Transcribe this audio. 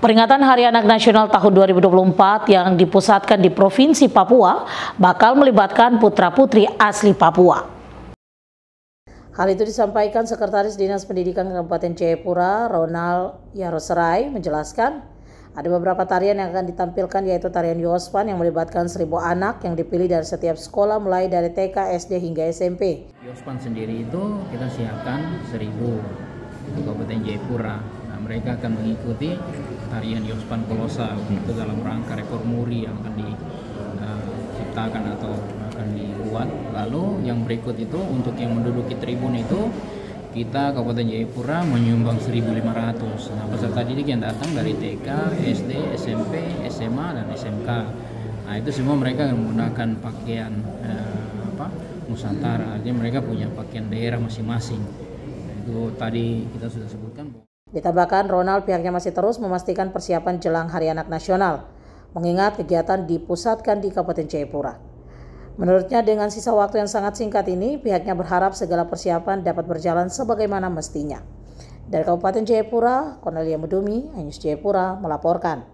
Peringatan Hari Anak Nasional tahun 2024 yang dipusatkan di Provinsi Papua bakal melibatkan putra-putri asli Papua. Hal itu disampaikan Sekretaris Dinas Pendidikan Kabupaten Jayapura, Ronald Yaroserai, menjelaskan ada beberapa tarian yang akan ditampilkan, yaitu tarian Yospan yang melibatkan 1.000 anak yang dipilih dari setiap sekolah mulai dari TK, SD hingga SMP. Yospan sendiri itu kita siapkan 1.000 di Kabupaten Jayapura. Nah, mereka akan mengikuti tarian Yospan Kolosa itu dalam rangka rekor muri yang akan diciptakan atau akan dibuat. Lalu yang berikut itu untuk yang menduduki tribun itu, kita Kabupaten Jayapura menyumbang 1.500. Nah, peserta didik yang datang dari TK, SD, SMP, SMA, dan SMK. Nah, itu semua mereka menggunakan pakaian Nusantara. Artinya mereka punya pakaian daerah masing-masing. Nah, itu tadi kita sudah sebutkan. Ditambahkan Ronald pihaknya masih terus memastikan persiapan jelang Hari Anak Nasional, mengingat kegiatan dipusatkan di Kabupaten Jayapura. Menurutnya dengan sisa waktu yang sangat singkat ini, pihaknya berharap segala persiapan dapat berjalan sebagaimana mestinya. Dari Kabupaten Jayapura, Cornelia Medumi, iNews Jayapura melaporkan.